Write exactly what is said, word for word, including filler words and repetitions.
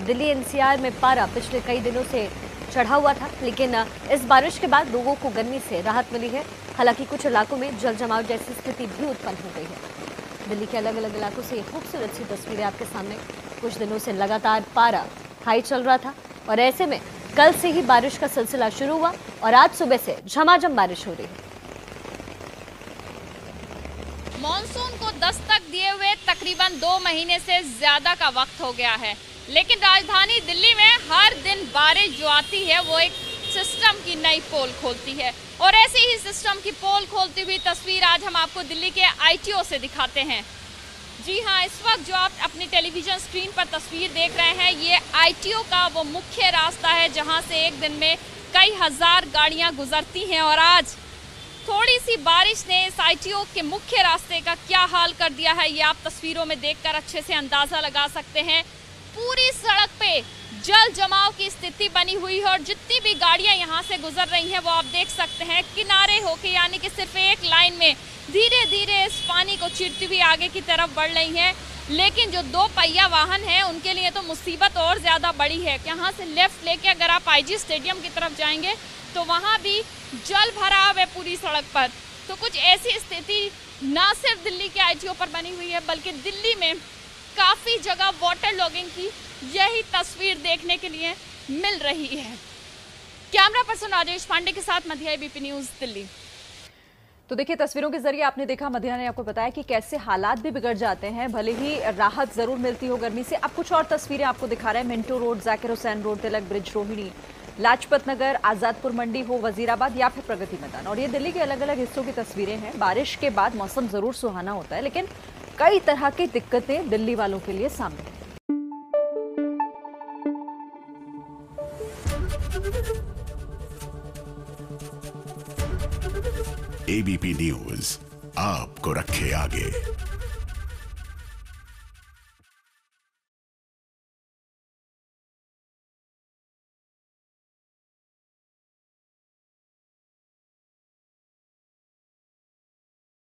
Delhi NCR में पारा पिछले कई दिनों से चढ़ा हुआ था, लेकिन इस बारिश के बाद लोगों को गर्मी से राहत मिली है। हालांकि कुछ इलाकों में जल जमाव जैसी स्थिति भी उत्पन्न हो गई है। दिल्ली के अलग अलग इलाकों से खूबसूरत सी तस्वीरें आपके सामने। कुछ दिनों से लगातार पारा हाई चल रहा था और ऐसे में कल से ही बारिश का सिलसिला शुरू हुआ और आज सुबह से झमाझम बारिश हो रही है। मॉनसून को दस्तक दिए हुए तकरीबन दो महीने से ज्यादा का वक्त हो गया है, लेकिन राजधानी दिल्ली में हर दिन बारिश जो आती है वो एक सिस्टम की नई पोल खोलती है और ऐसे ही सिस्टम की पोल खोलती हुई तस्वीर आज हम आपको दिल्ली के आईटीओ से दिखाते हैं। जी हाँ, इस वक्त जो आप अपनी टेलीविजन स्क्रीन पर तस्वीर देख रहे हैं, ये आईटीओ का वो मुख्य रास्ता है जहाँ से एक दिन में कई हज़ार गाड़ियाँ गुजरती हैं और आज थोड़ी सी बारिश ने इस आईटीओ के मुख्य रास्ते का क्या हाल कर दिया है ये आप तस्वीरों में देखकर अच्छे से अंदाज़ा लगा सकते हैं। पूरी सड़क पे जल जमाव की स्थिति बनी हुई है और जितनी भी गाड़ियां यहां से गुजर रही हैं वो आप देख सकते हैं किनारे होके, यानी कि सिर्फ एक लाइन में धीरे धीरे इस पानी को चीरती हुई आगे की तरफ बढ़ रही हैं। लेकिन जो दो पहिया वाहन हैं उनके लिए तो मुसीबत और ज़्यादा बड़ी है। यहाँ से लेफ़्ट लेके अगर आप आई स्टेडियम की तरफ जाएंगे तो वहाँ भी जल भराव है पूरी सड़क पर। तो कुछ ऐसी स्थिति ना सिर्फ दिल्ली के आईटीओ पर बनी हुई है बल्कि दिल्ली में काफ़ी जगह वाटर लॉगिंग की यही तस्वीर देखने के लिए मिल रही है। कैमरा पर्सन आदेश पांडे के साथ मध्या, एबीपी न्यूज़, दिल्ली। तो देखिए, तस्वीरों के जरिए आपने देखा, मध्या ने आपको बताया कि कैसे हालात भी बिगड़ जाते हैं, भले ही राहत ज़रूर मिलती हो गर्मी से। अब कुछ और तस्वीरें आपको दिखा रहे हैं। Minto road, Zakir Hussain road, Tilak bridge, Rohini, Lajpat Nagar, Azadpur Mandi हो, वजीराबाद या फिर प्रगति मैदान। और ये दिल्ली के अलग अलग हिस्सों की तस्वीरें हैं। बारिश के बाद मौसम ज़रूर सुहाना होता है, लेकिन कई तरह की दिक्कतें दिल्ली वालों के लिए सामने हैं। एबीपी न्यूज़ आपको रखे आगे।